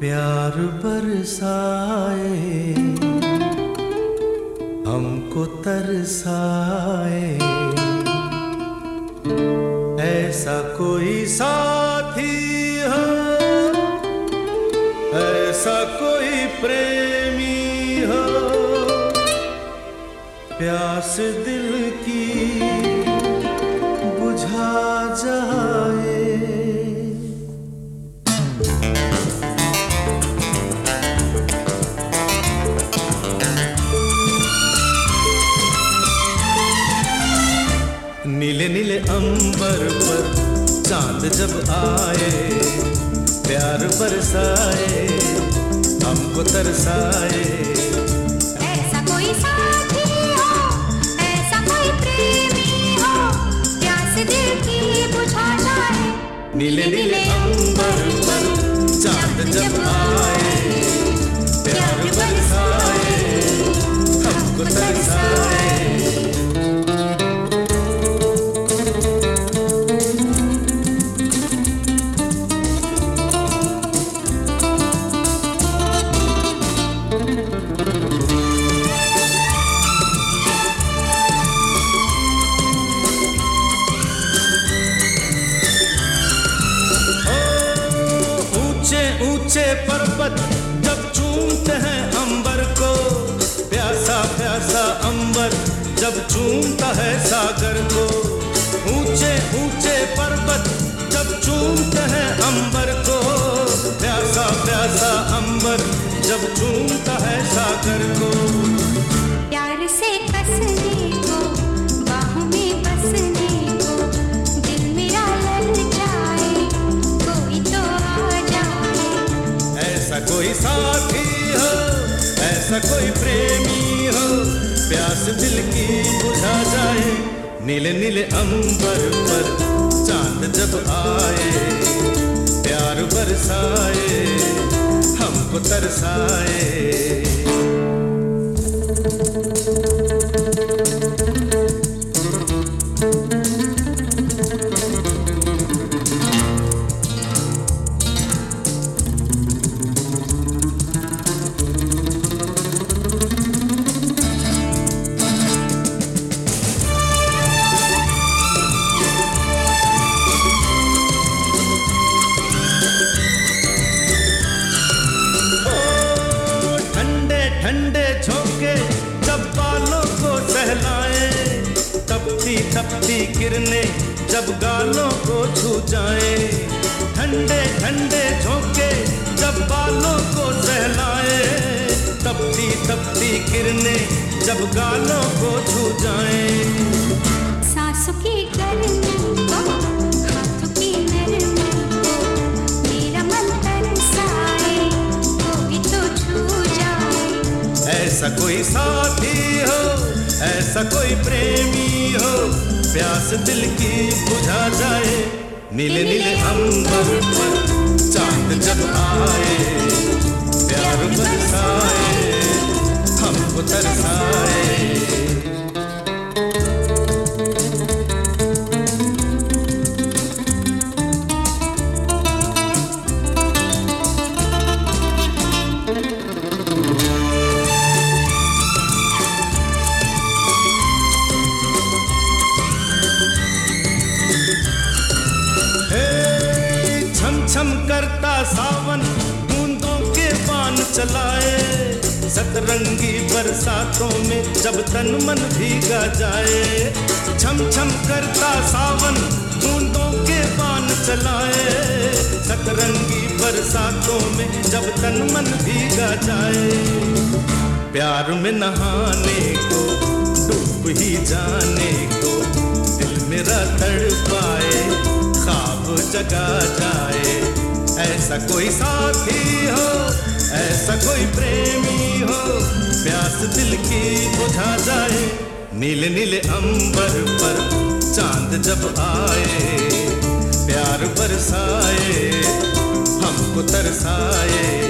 प्यार बरसाए हमको तरसाए, ऐसा कोई साथी हो, ऐसा कोई प्रेमी हो, प्यास दिल की बुझा जाए। नीले नीले अंबर पर चांद जब आए, प्यार बरसाए हमको तरसाए, ऐसा कोई साथी हो, ऐसा कोई प्रेमी हो, प्यास दिल की बुझा जाए। नीले नीले अंबर पर चांद जब आए, प्यार बरसाए हमको तरसाए। ऊंचे पर्वत जब चूमते हैं अंबर को, प्यासा प्यासा अंबर जब चूमता है सागर को। ऊंचे ऊंचे पर्वत जब चूमते हैं अंबर को, प्यासा प्यासा अंबर जब चूमता है सागर को। प्यार से कसने को, बाहों में बसने को, दिल मेरा ललचाए, कोई तो आ जाए। ऐसा कोई साथी हो, ऐसा कोई प्रेमी हो, प्यास दिल की बुझा जाए। नीले नीले अंबर पर चांद जब आए, प्यार बरसाए हमको तरसाए। ठंडे झोंके जब बालों को सहलाए, तपती तपती किरने जब गालों को छू जाए। ठंडे ठंडे झोंके जब बालों को सहलाए, तपती तपती किरने जब गालों को छू जाए। सांसों की गर्मी को, हाथों की नरमी को, मेरा मन तरसाए, कोई तो छू जाए। ऐसा कोई साथी हो, ऐसा कोई प्रेमी हो, प्यास दिल की बुझा जाए। नीले नीले अंबर पर चांद जब आए, प्यार बरसाए हमको तरसाए। छम करता सावन बूंदों के बाण चलाए, सतरंगी बरसातों में जब तन मन भीगा जाए। छम छम करता सावन बूंदों के बाण चलाए, सतरंगी बरसातों में जब तन मन भीगा जाए। प्यार में नहाने को, डूब ही जाने को, दिल मेरा तड़पाए, ख्वाब जगा जाए। ऐसा कोई साथी हो, ऐसा कोई प्रेमी हो, प्यास दिल की बुझा जाए। नीले नीले अंबर पर चांद जब आए, प्यार बरसाए हमको तरसाए।